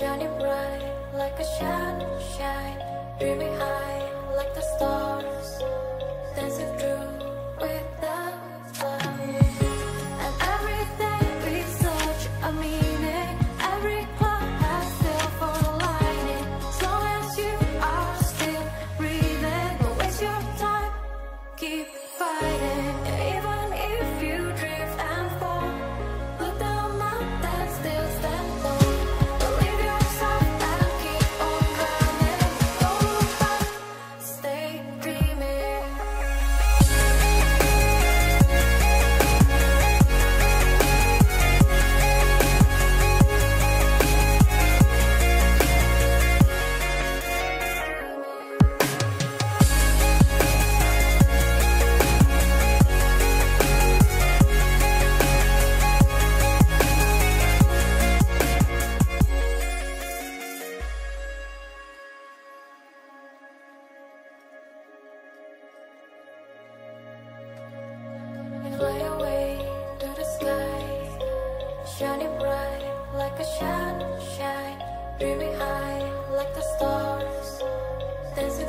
shining bright like a shadow shine, dreaming high like the stars, dancing through with the sun. And every day we search a meaning, every cloud has silver lining. As long as you are still breathing, don't waste your time, keep fighting. Even if you drift and fall, look down and still stand. Fly away to the sky, shining bright like a shadow shine, dreaming high like the stars, dancing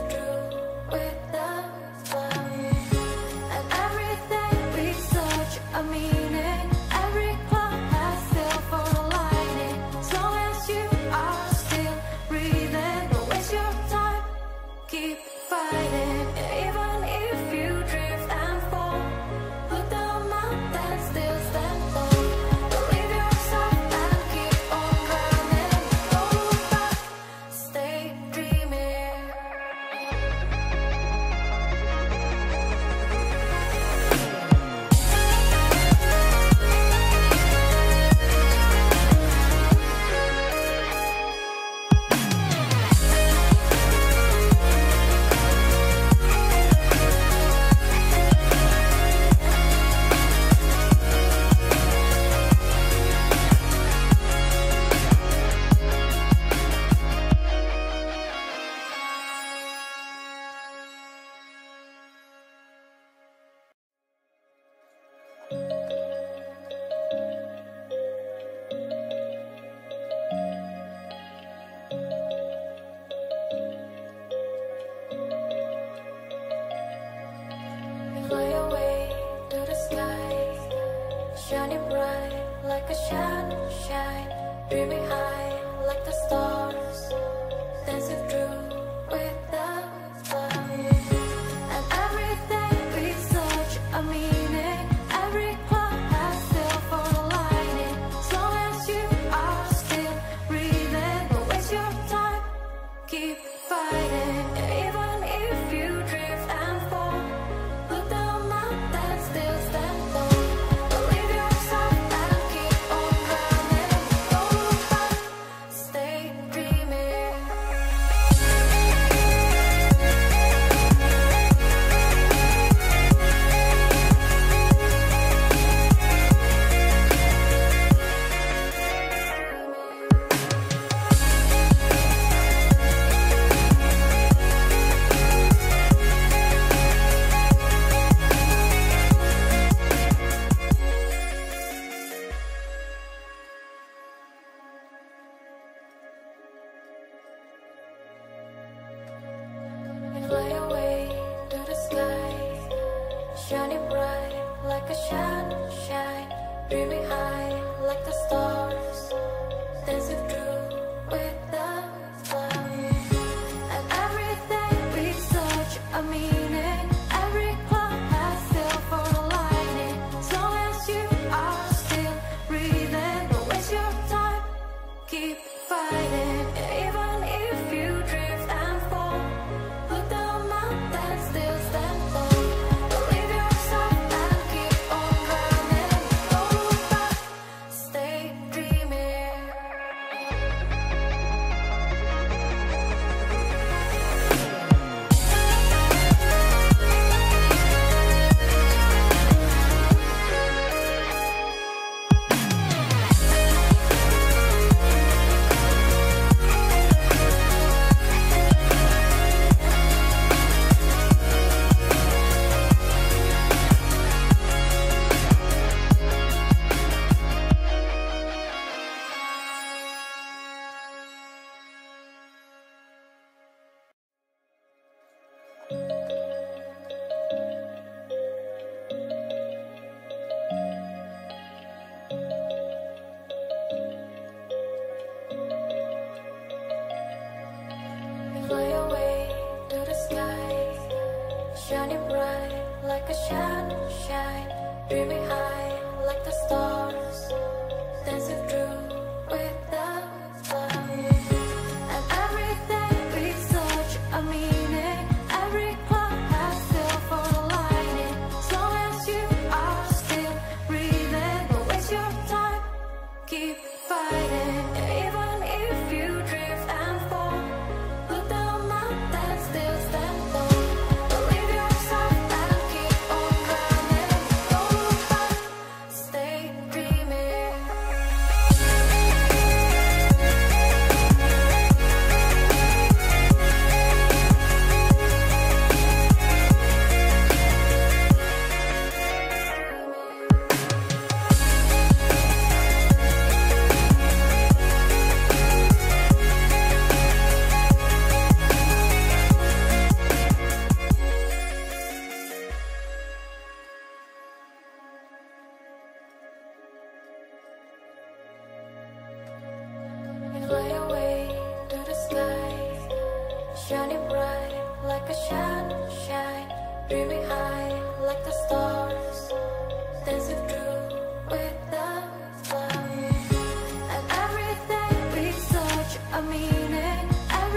through with the sun. And every day we search a meaning, every cloud has silver lining. As long as you are still breathing, don't waste your time, keep fighting. Even if you drift and fall, still stand tall. Believe yourself and keep on running. Go back, stay dreaming. Fly away to the sky, shining bright like a shadow shine, dreaming high like the stars, dancing through with the sun. And every day we search a meaning, every cloud has silver lining. As long as you are still breathing, don't waste your time, keep fighting. Even if you drift and fall, look down and still stand tall. Believe yourself and keep on running. Go back, stay dreaming. Fly away to the sky, shining bright like a shadow shine, dreaming high like the stars, dancing through with the sun. And every day we search a meaning, every cloud has silver lining. As long as you are still breathing, don't waste your time, keep fighting. Even if you drift and fall, look down and still stand tall. Believe yourself and keep on running. a shine, dreaming high like the stars, dancing through with the clouds. And every day with such a meaning, every cloud has silver lining. As long as you are still breathing, don't waste your time, keep fighting. Even if you drift and fall, look down up and still stand. Fly away to the sky, shining bright like a sunshine, dreaming high like the stars, dancing through with the clouds. And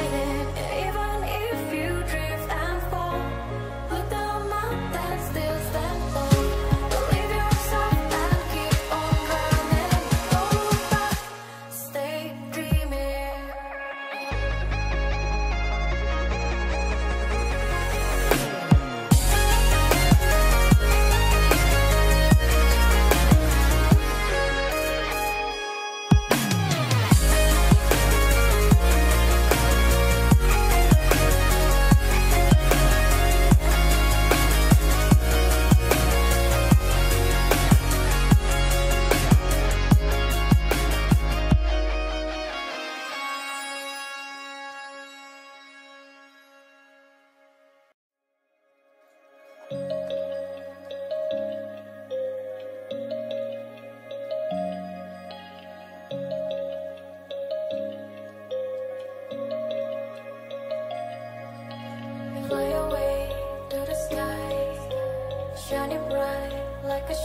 every day with such a meaning, every cloud has silver lining. As long as you are still breathing, don't waste your time, keep fighting. Even if you drift and fall, still stand tall. Believe yourself and keep on running. Don't look back, stay dreaming. Fly away to the sky, shining bright like a sunshine,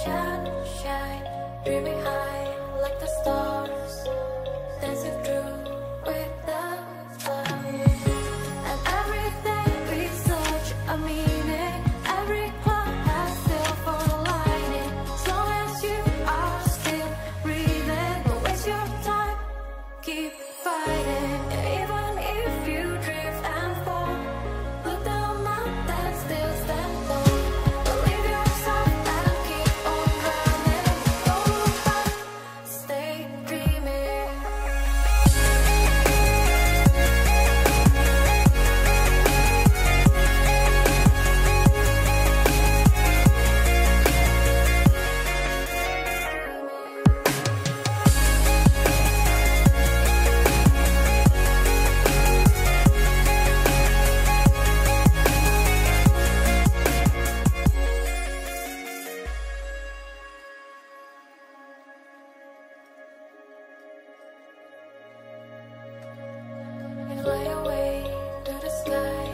dreaming high like the stars, dancing through with the clouds. And every day with such a meaning, every cloud has silver lining. As long as you are still breathing, don't waste your time, keep fighting. Even if you drift and fall, look down up and still stand tall. Believe yourself and keep on running. Don't look back, stay dreaming. Fly away to the sky,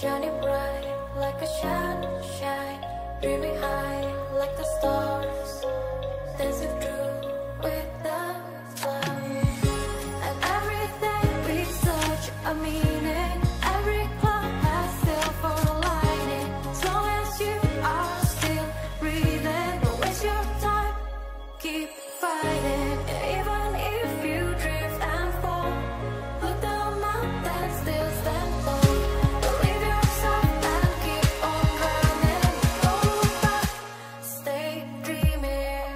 shining bright like a sunshine, dreaming high like the stars, dancing through with the clouds. And every day with such a meaning, every cloud has silver lining. As long as you are still breathing, don't waste your time, keep fighting. Even if you drift and fall, look down up and still stand tall. Believe yourself and keep on running. Don't look back, stay dreaming.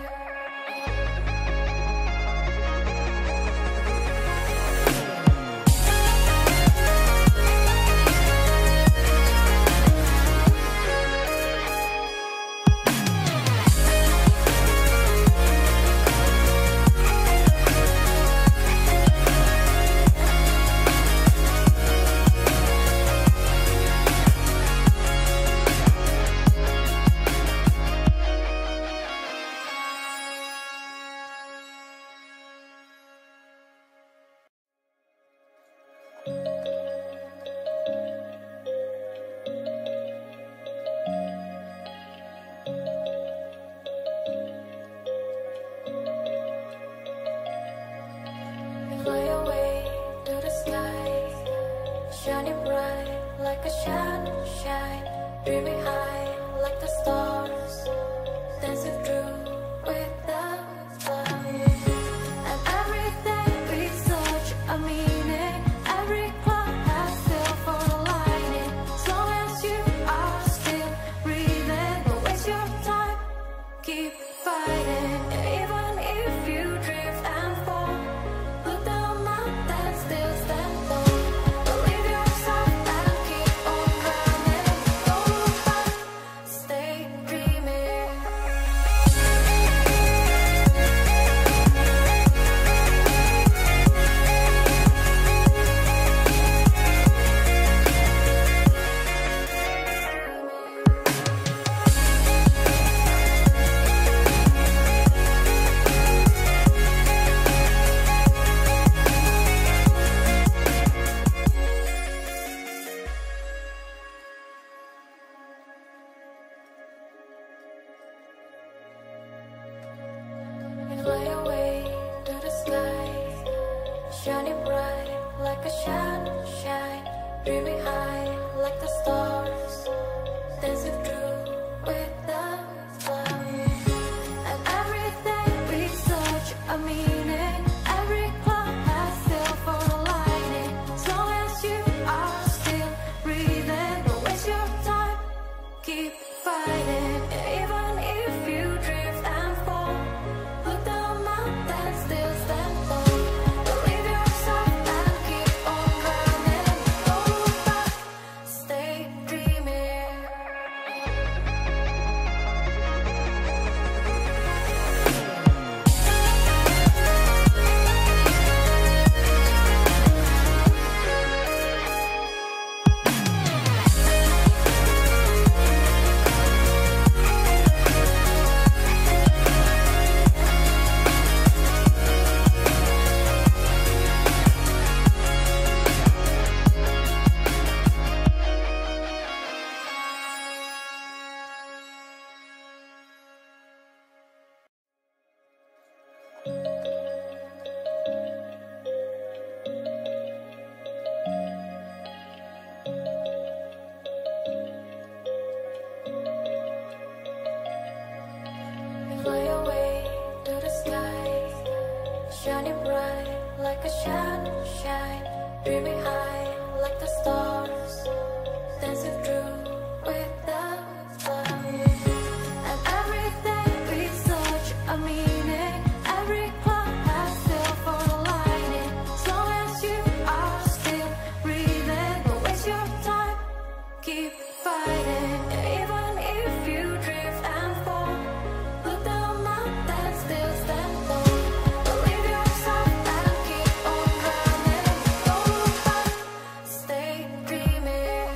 Fly away to the sky, shining bright like a sunshine, dreaming high like the stars, dancing through without time. And every day we search a meaning, every cloud has silver lining. As long as you are still breathing, don't waste your time, keep fighting. Even if you drift and fall, fly away to the sky, shining bright like a sunshine, dreaming high like the stars, dancing through without time. And every day we search a meaning, every cloud has silver lining. As long as you are still breathing, don't waste your time, keep fighting. Even if you drift and fall, look down up and still stand tall. Believe yourself and keep on running. Don't look back, stay dreaming.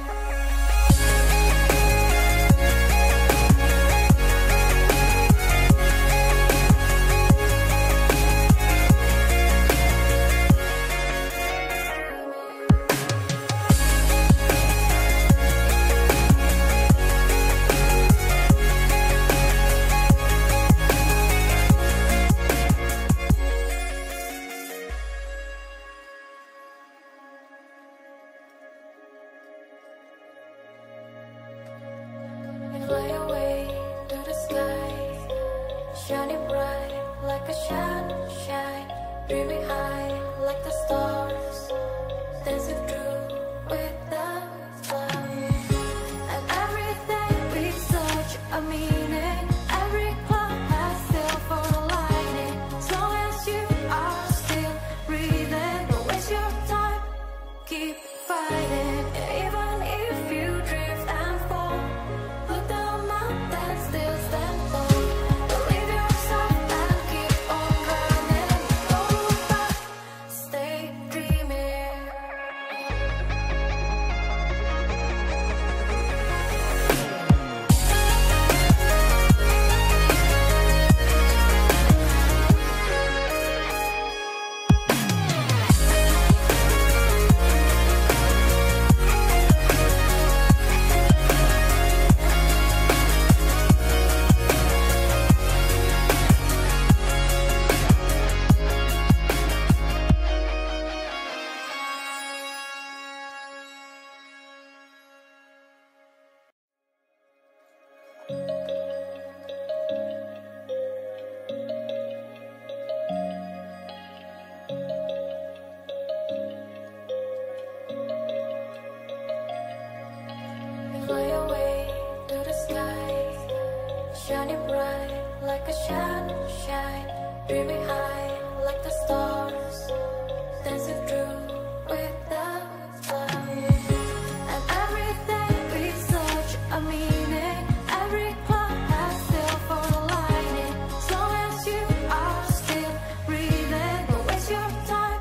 like a shadow shine, dreaming high like the stars, dancing through with the fire. And everything we search a meaning, every cloud has silver lining. As long as you are still breathing, don't waste your time,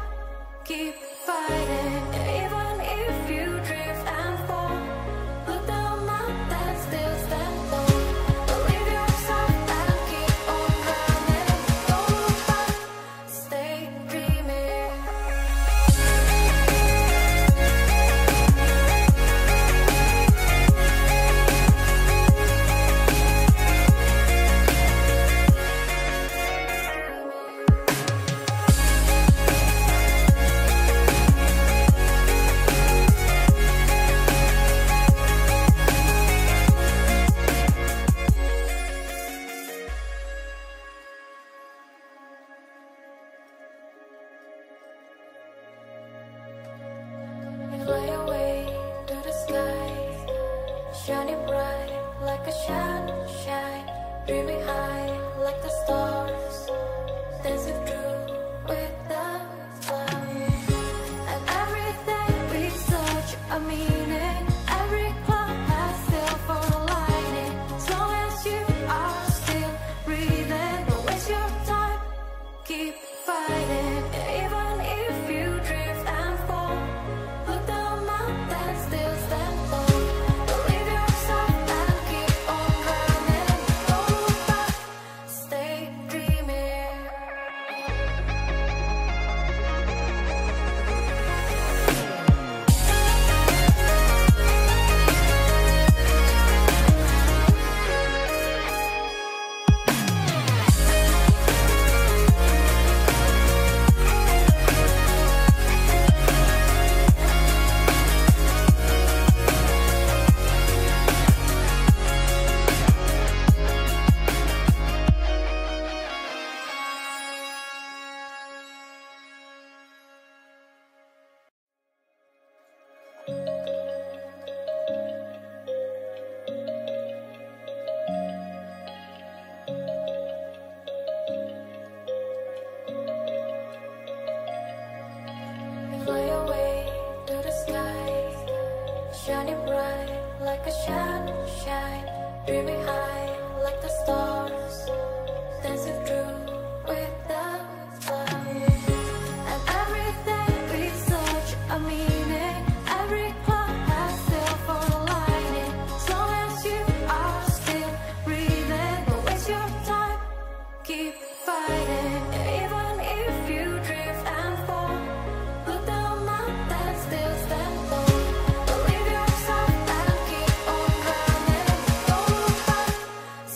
keep fighting. Even if you drift and fall, look down up and still stand tall. Believe yourself and keep on running. Don't look back, stay dreaming. Fly away to the sky, shining bright like a shadow shine, dreaming high like the stars, dancing through with the fire. And everything we search a meaning, every cloud has silver lining. As long as you are still breathing, don't waste your time, keep fighting. Even if you drift and fall, look down up and still stand tall. Believe yourself and keep on running. Don't look back, stay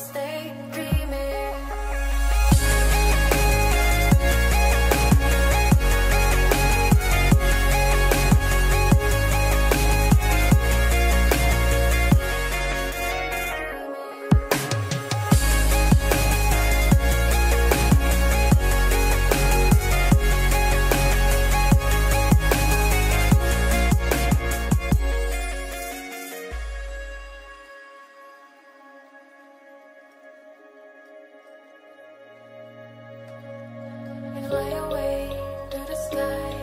dreaming. Fly away to the sky, shining bright like a shadow shine, dreaming high like the stars, dancing through with the fire. And everything we search a meaning, every cloud has silver lining. As long as you are still breathing, don't waste your time, keep fighting. Even if you drift and fall, look down up and still stand tall. Believe yourself and keep on running. Don't look back, stay dreaming. Fly away to the sky,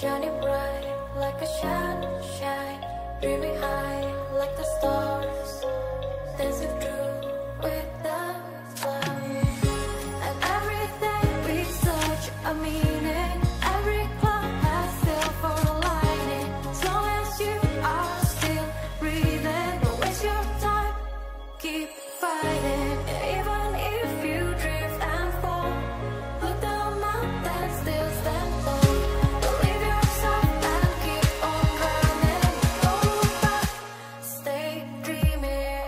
shining bright like a shadow shine, dreaming high like the stars, dancing through with the fire. And everything we search a meaning, every cloud has silver lining. As long as you are still breathing, don't waste your time, keep fighting. Even if you drift and fall, look down up and still stand tall. Believe yourself and keep on running. Don't look back, stay dreaming.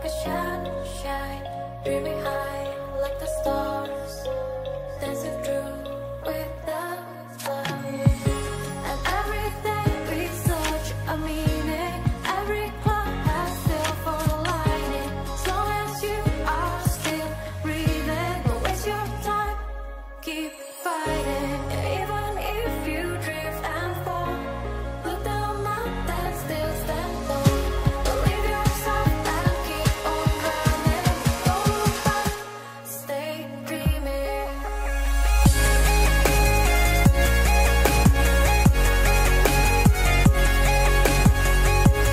like a shadow shine, dreaming high like the stars, dancing through without fire. And everything with such a meaning, every cloud has silver lining. So as you are still breathing, don't waste your time, keep fighting. Even if you drift and fall, look down up and still stand tall. Believe yourself and keep on running. Don't stop, stay dreaming. Fly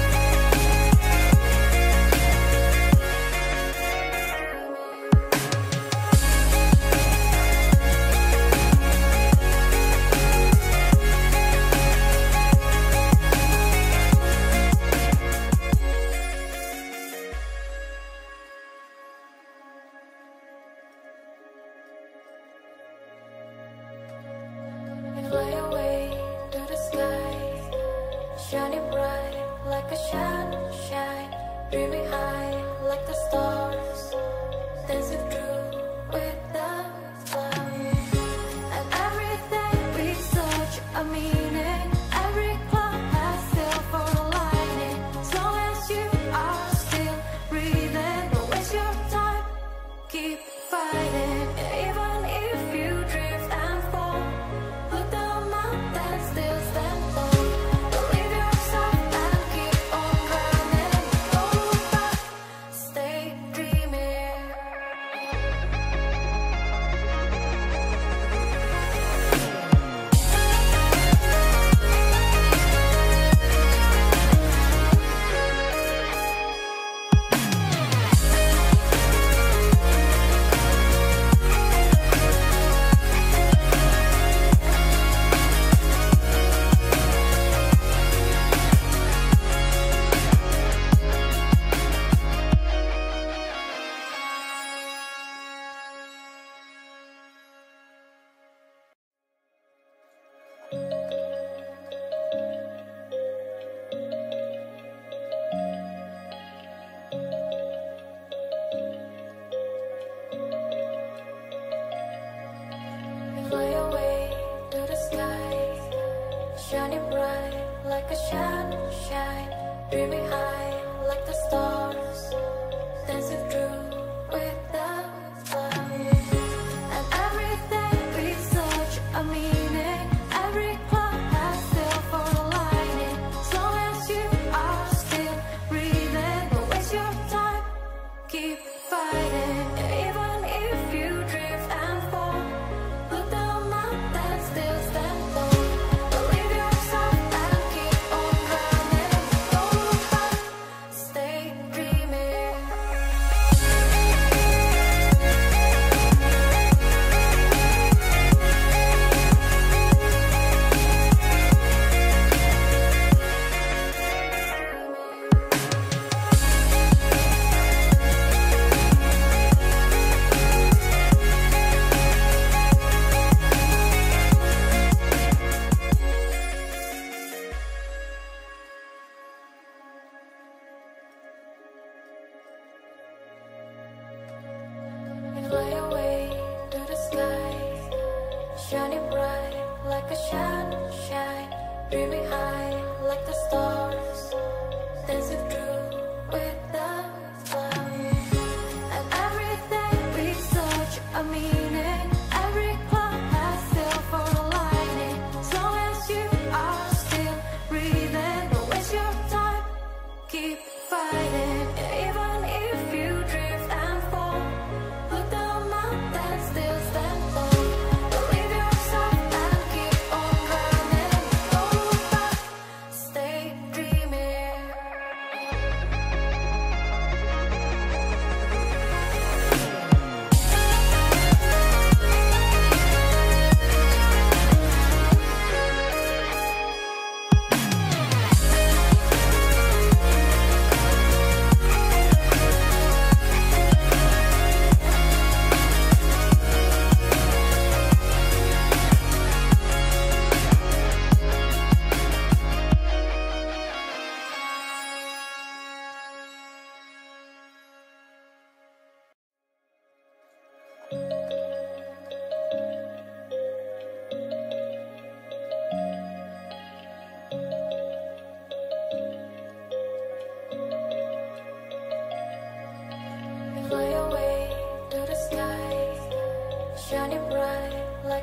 away to the sky, shining bright like a shadow shine, dreaming high like the stars, dancing through without fire. And everything with such a meaning, every cloud has silver lining. So as you are still breathing, don't waste your time, keep fighting. Even if you drift and fall, still stand tall. Believe yourself and keep on running. Don't stop, stay dreaming. Fly away to the sky, shining bright like a shadow shine, dreaming high like the stars, dancing through without fire. And everything with such a meaning, every cloud has silver lining. So as you are still breathing, don't waste your time, keep fighting. Even if you drift and fall, look down up and still stand tall. Believe yourself and keep on running. Don't stop, stay dreaming.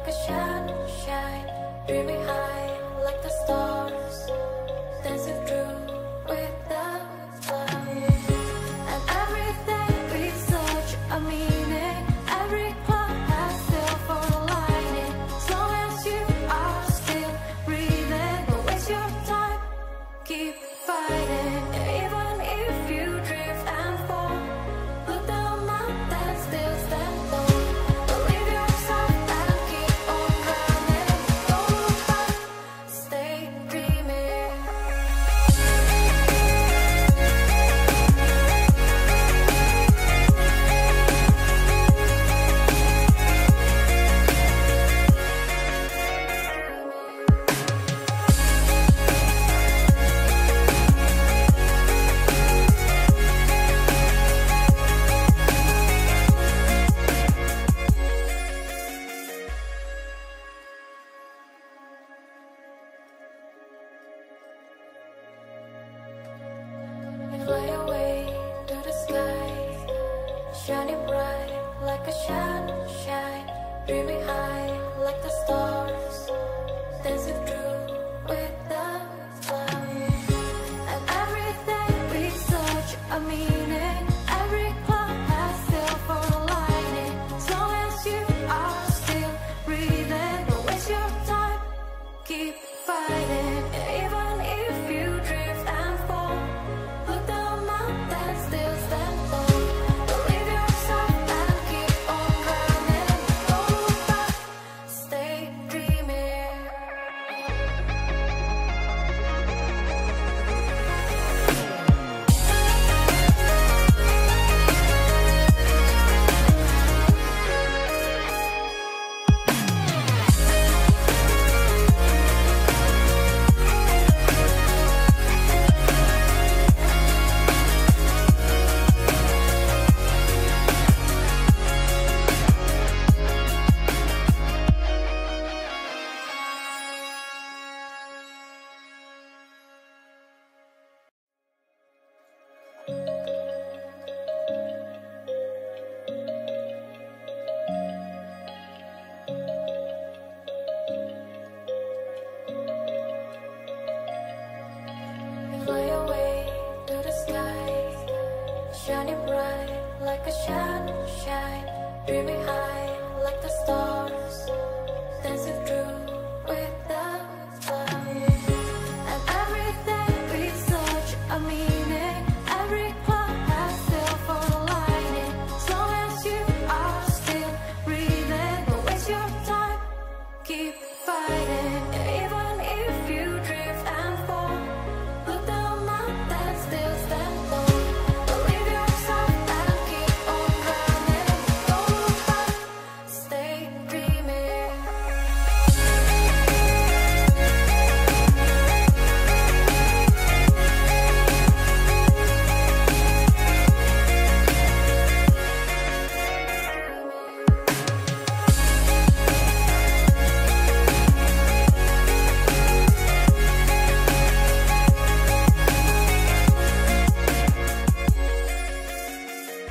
a shot, shine, dreaming high like the stars, dancing through with the flowers. And everything is such a meaning, every cloud has silver lining. As long as you are still breathing, don't waste your time, keep fighting. Even if you drift and fall, look down up and still stand tall. Believe yourself and keep on running. Don't look back, stay dreaming. Fly away to the sky, shining bright like a sunshine, dreaming high like the stars, dancing through with the flowers. And everything brings such a meaning, every cloud has silver lining. As long as you are still breathing, don't waste your time, keep fighting. Even if you drift and fall, look down up and still stand tall. Believe yourself and keep on running. Don't look back, stay dreaming. Fly away to the sky, shining bright like a sunshine, dreaming high like the stars, dancing through with the flowers. And everything brings such a meaning, every cloud has silver lining. As long as you are still breathing, don't waste your time, keep fighting. Even if you drift and fall, look down up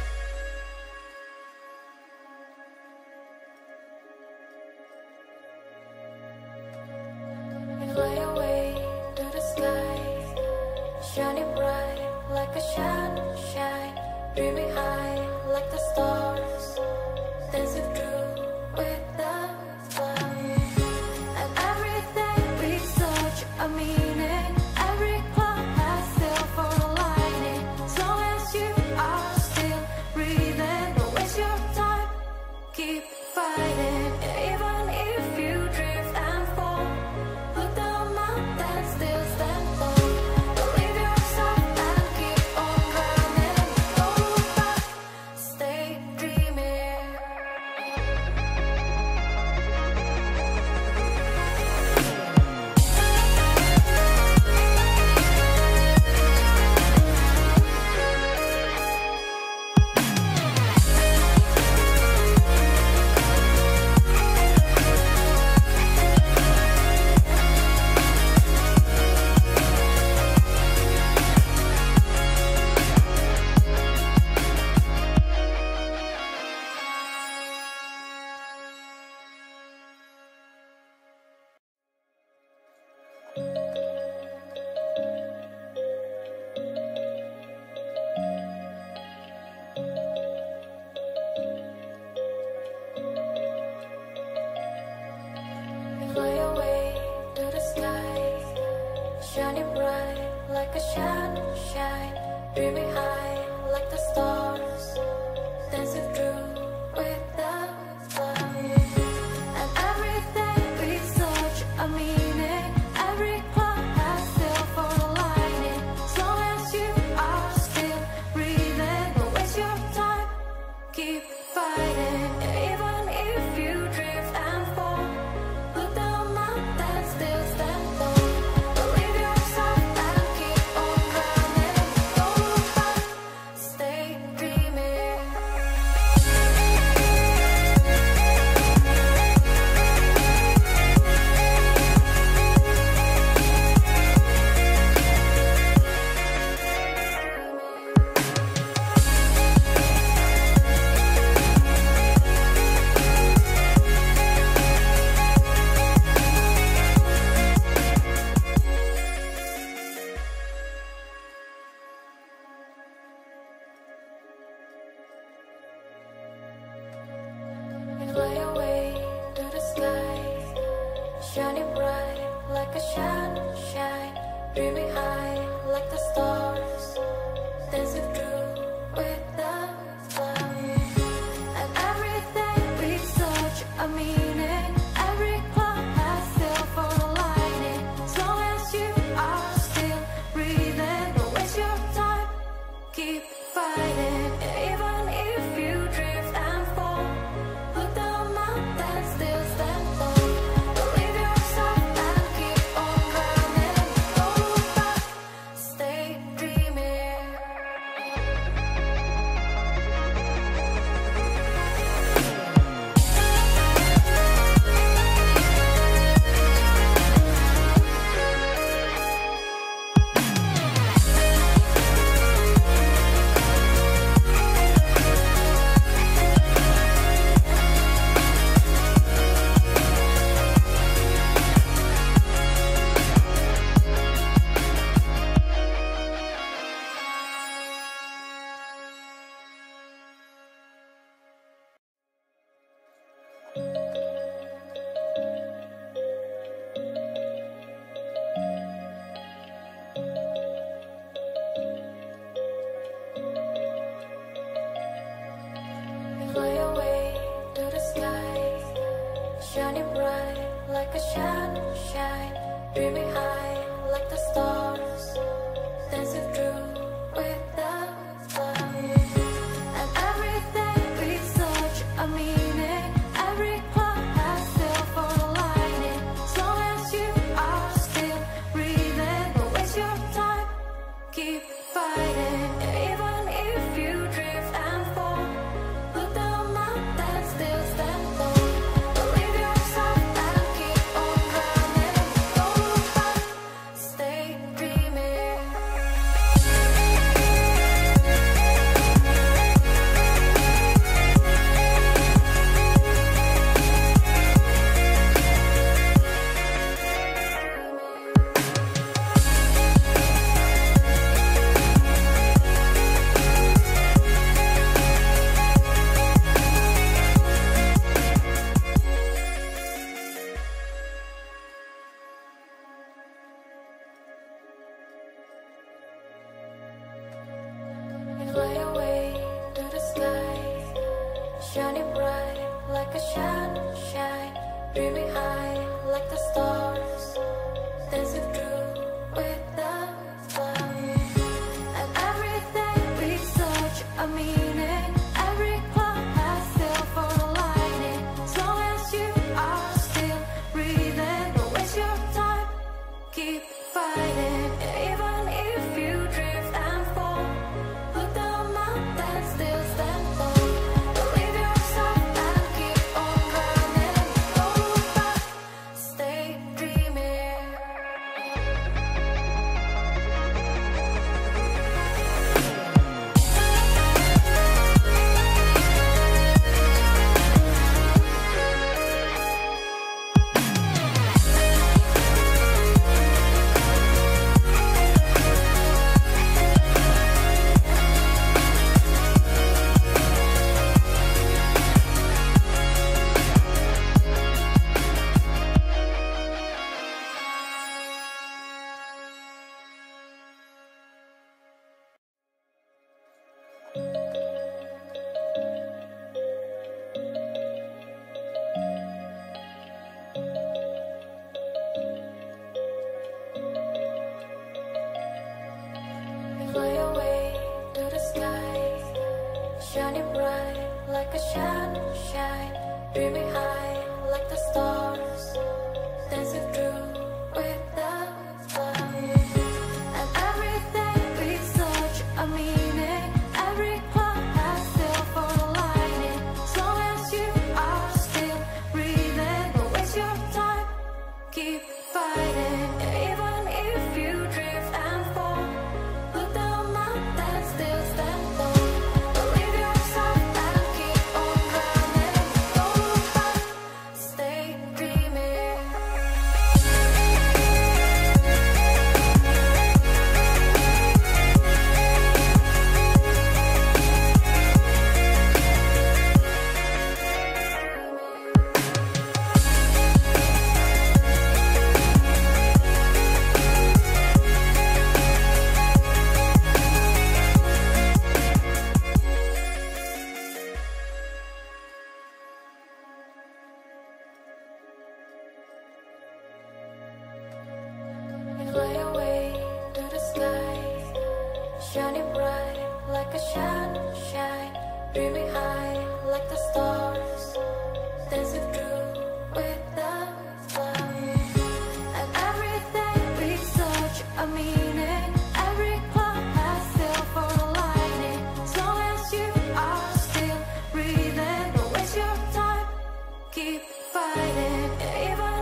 and still stand tall. Believe yourself and keep on running. Don't look back, stay dreaming. Fly away to the sky, shining bright like a sunshine, dreaming high like the stars, dancing through with the flowers. And everything brings such a meaning, every cloud has silver lining. As long as you are still breathing, don't waste your time, keep fighting. Even if you drift and fall, look down up and still stand tall. Believe yourself and keep on running. Don't look back, stay dreaming. shining bright like a shadow shine, dreaming high like the stars, dancing through with the flowers. And everything we search a meaning, every cloud has silver lining, as long as you are still breathing. Don't waste your time, keep fighting. Even if you drift and fall, look down up and still stand tall. Believe yourself and keep on running. Don't look back, stay dreaming. Fly away to the sky, shining bright like a shadow shine, dreaming high like the stars, dancing through with the flowers. And everything we search a meaning, every cloud has silver lining, as long as you are still breathing. Don't waste your time, keep fighting. Even if you drift and fall, look down up and still stand tall. Believe yourself and keep on running. Don't look back, stay dreaming. Fly away to the sky, shining bright like a shadow shine, dreaming high like the stars, dancing through with the flowers. And everything we search a meaning, every cloud has silver lining, as long as you are still breathing. Don't waste your time, keep fighting. Even if you drift and fall, look down up and still stand tall. Believe yourself and keep on running. Don't look back, stay dreaming. Fly away to the sky, shining bright like a shadow shine, dreaming high like the stars, dancing through with the flowers. And everything we search a meaning, every cloud has silver lining, as long as you are still breathing. Don't waste your time, keep fighting. Even if you drift and fall, look down up and still stand tall. Believe yourself and keep on running. Don't look back, stay dreaming. a shadow shine, dreaming high like the stars, dancing through with the flowers. And everything we search a meaning, every cloud has silver lining. As long as you are still breathing, don't waste your time, keep fighting. Even if you drift and fall, look down up and still stand. Fly away to the sky, shining bright like a shadow shine, dreaming high like the stars, dancing through with the flowers. And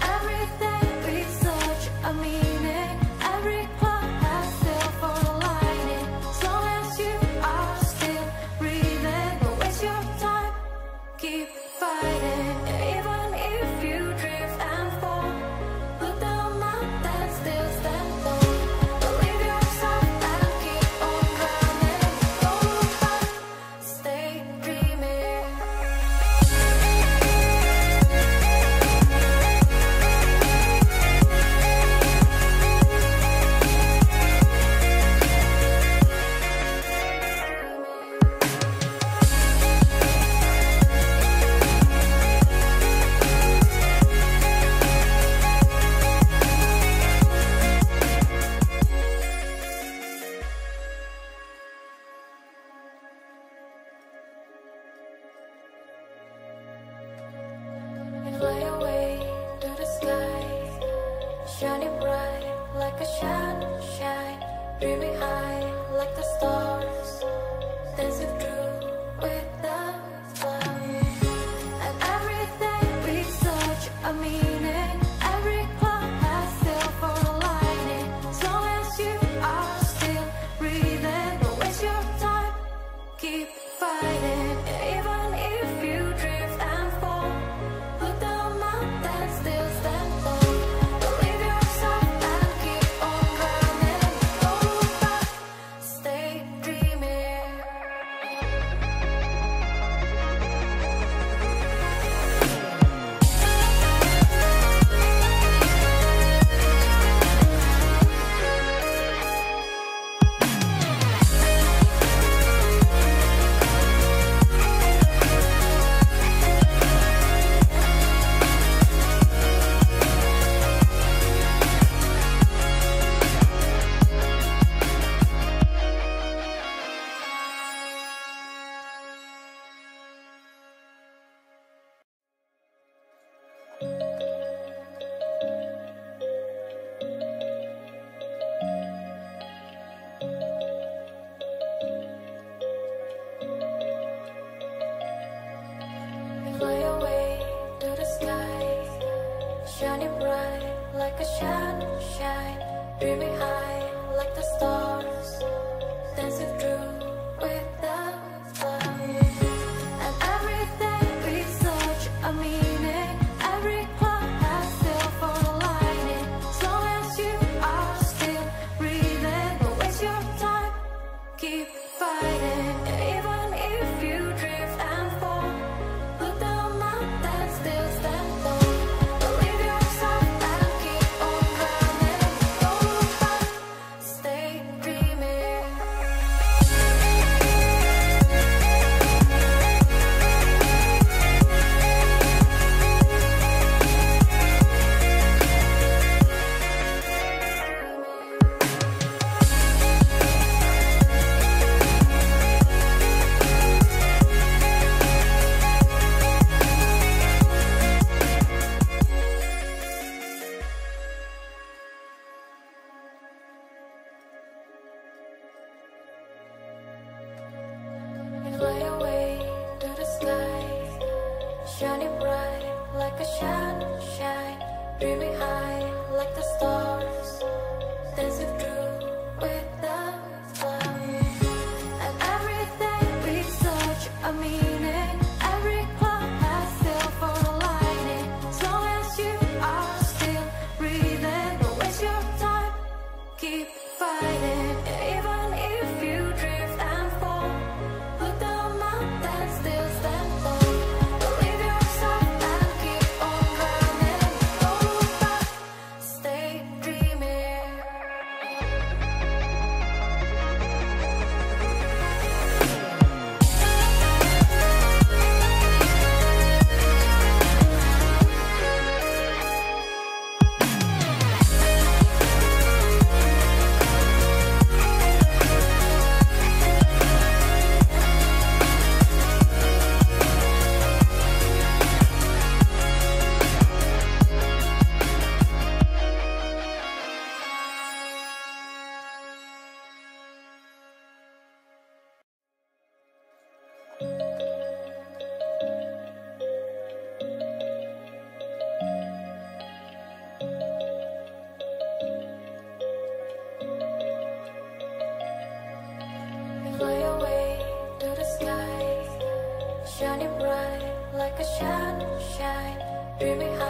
everything we search a meaning, every cloud has silver lining. As long as you are still breathing, don't waste your time, keep fighting. Even if you drift and fall, fly away to the sky, shining bright like a shadow shine, dreaming high like the stars, dancing through with the flowers. And everything we search a meaning, every cloud has silver lining. As long as you are still breathing, don't waste your time, keep fighting. Even if you drift and fall, fly away to the sky, shining bright like a shadow shine, dreaming high like the stars, dancing through with the flowers. And everything we search a meaning, every cloud has silver lining. As long as you are still breathing, don't waste your time, keep fighting. Even if you drift and fall, still stand tall. Believe yourself and keep on climbing. Don't look back, stay dreaming. Fly away to the sky, shining bright like a sunshine, dreaming high like the stars, dancing through with the clouds. And everything we search a meaning, every cloud has silver lining. As long as you are still breathing, don't waste your time, keep fighting. Fly away to the sky, shining bright like a sunshine, dreaming high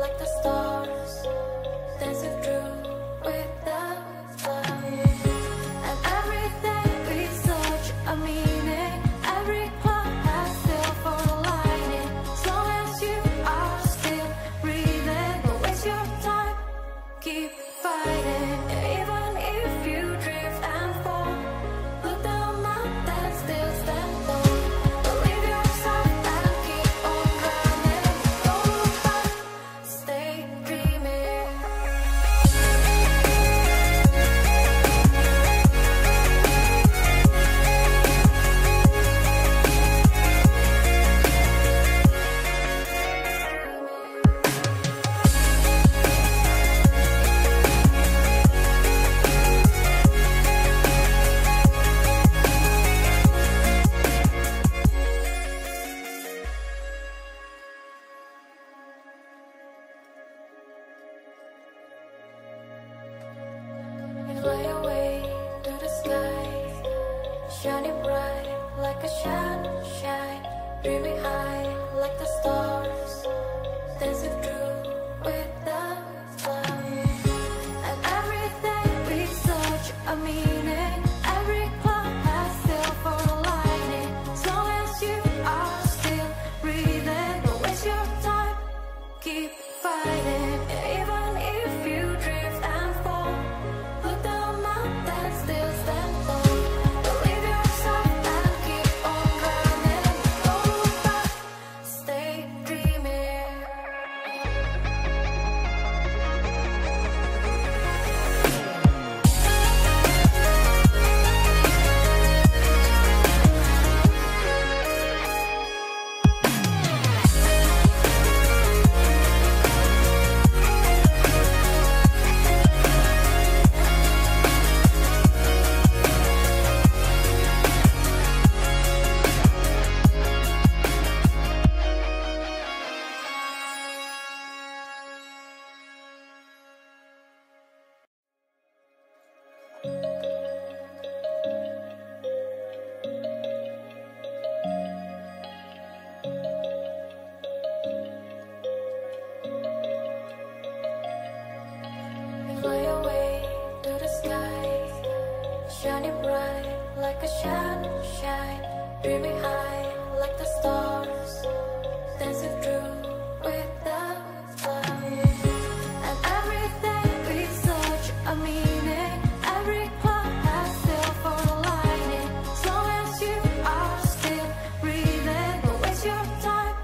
like the stars, dancing through with the clouds. And everything we search a meaning, every cloud has silver lining. As long as you are still breathing, don't waste your time, keep fighting. Even if you drift and fall, fly away to the sky, shining bright like a sunshine, dreaming high like the stars, dancing through with the clouds. And everything we search a meaning, every cloud has silver lining. As long as you are still breathing, don't waste your time, keep fighting. Even if you drift and fall, still stand tall. Believe yourself and keep on running. Go back, stay dreaming. shining bright like a sunshine, dreaming high like the stars, dancing through with the flowers. And every day with such a meaning, every cloud has silver lining. As long as you are still breathing, don't waste your time,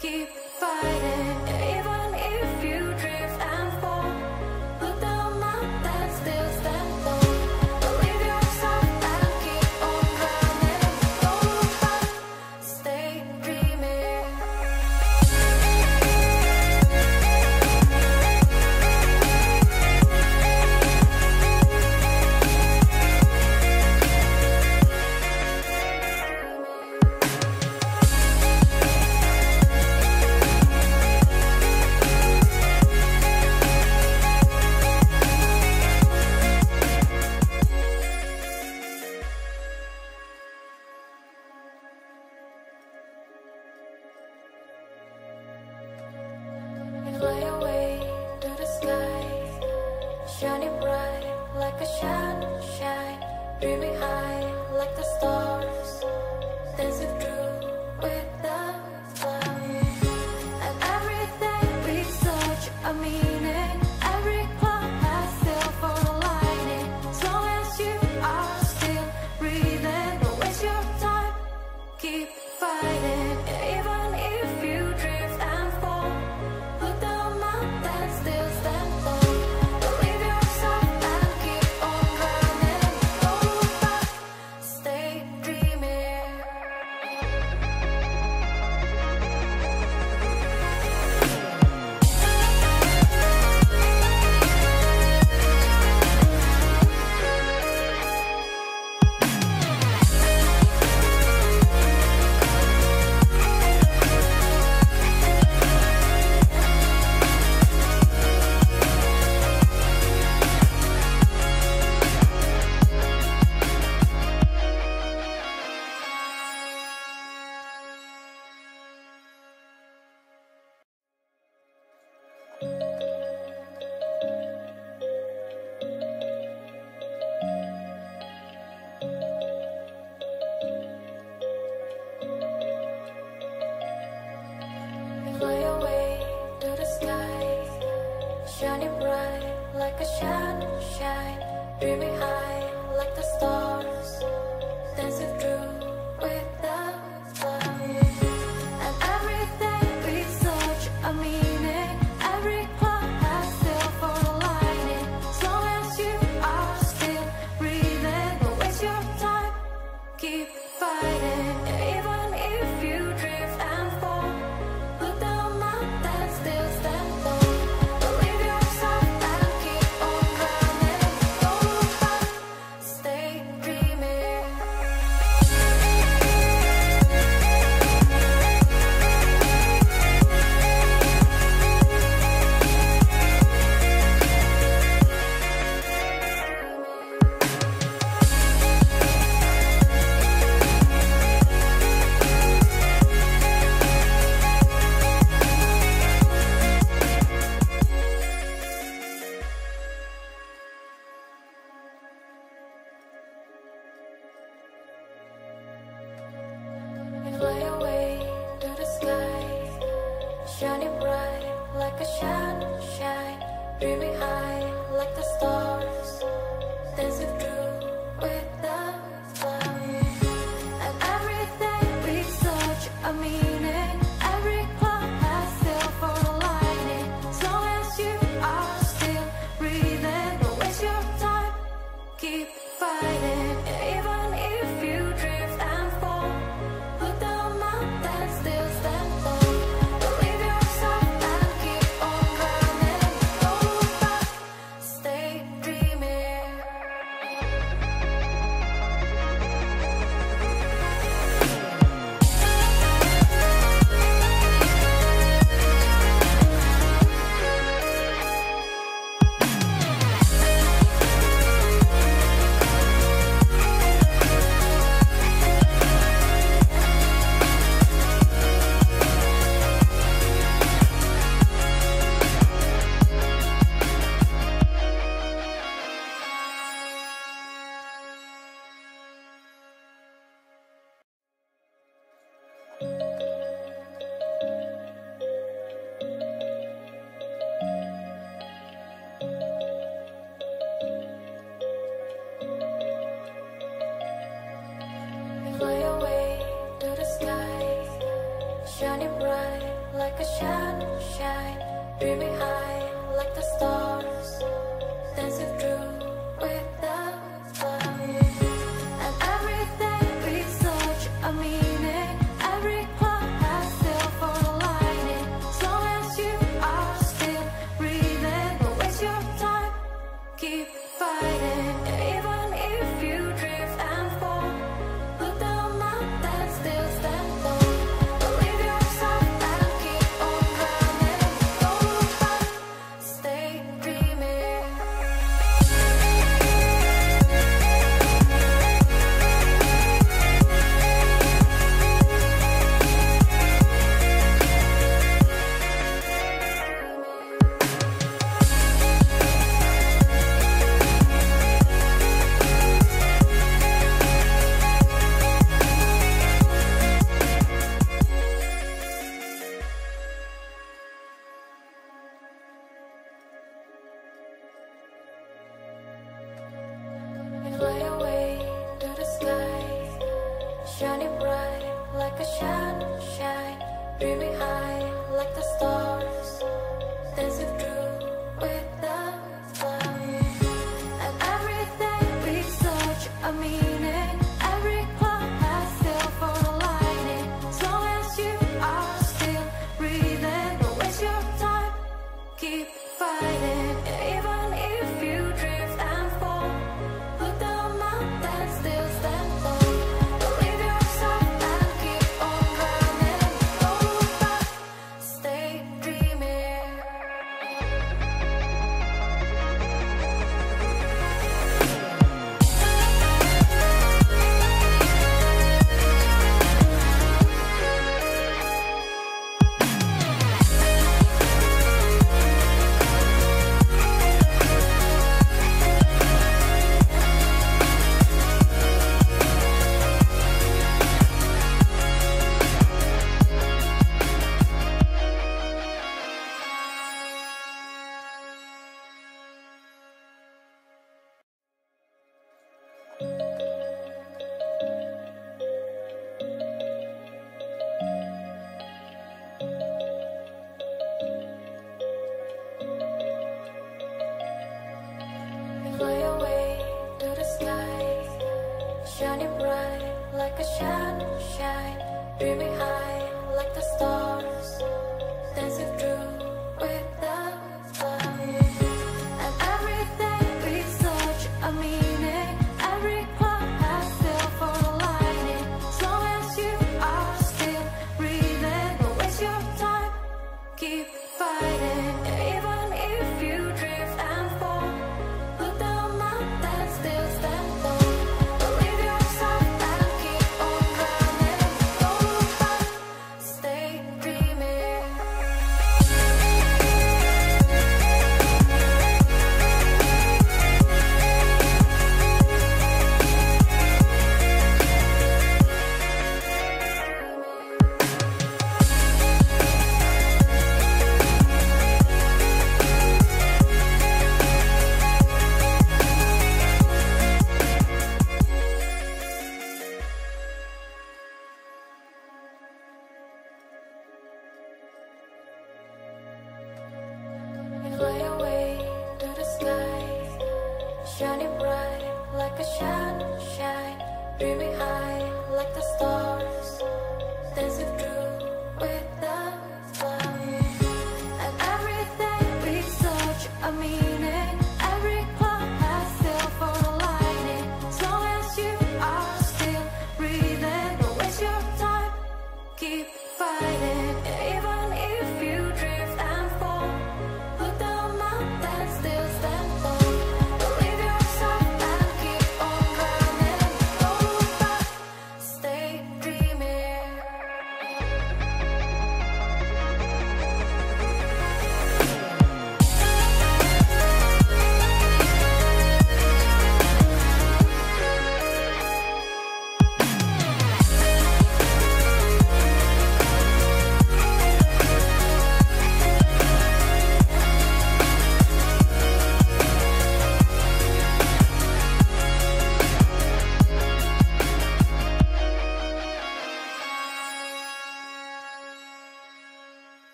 keep fighting. Even if you drift and fall, look down and still stand. Fly away to the sky, shining bright like a sunshine, dreaming high like the stars, dancing through with the flowers. And everything with such a meaning, every cloud has silver lining. As long as you are still breathing, don't waste your time, keep fighting. Even if you drift and fall, still stand tall. Believe yourself and keep on running. Go back, stay dreaming. Fly away to the sky, shining bright like a sunshine, dreaming high like the stars, dancing through with the flowers. And everything with such a meaning, every cloud has silver lining. As long as you are still breathing, don't waste your time, keep fighting. Even if you drift and fall, still stand tall. Believe yourself and keep on running. Go back, stay dreaming. Fly away to the sky, shining bright like a sunshine, dreaming high like the stars, dancing through with the flowers. And everything with such a meaning, every cloud has silver lining. As long as you are still breathing, don't waste your time, keep fighting. Even if you drift and fall, still stand tall. Believe yourself and keep on running. Go back, stay dreaming. Dreaming high like the stars, dancing through with the fire. And everything be such a meaning. Every cloud has silver lining. As long as you are still breathing, don't waste your time, keep fighting. Even if you drift and fall, look down up and still stand tall. Fly away to the sky, shining bright like a sunshine. Dreaming high like the stars, dancing through with the fire. And everything be such a meaning. Every cloud has silver lining. As long as you are still breathing, don't waste your time, keep fighting. Even if you drift and fall, still stand tall. Believe yourself and keep on running. Go back, stay dreaming. Fly away to the sky, shining bright like a sunshine. Dreaming high like the stars, dancing through with the fire. And everything be such a meaning. Every cloud has silver lining. As long as you are still breathing, don't waste your time, keep fighting. Even if you drift and fall, look down up and still stand tall. Believe yourself and keep on running. Go back, stay dreaming. Fly away to the sky, shining bright like a sunshine. Dreaming high like the stars, dancing through.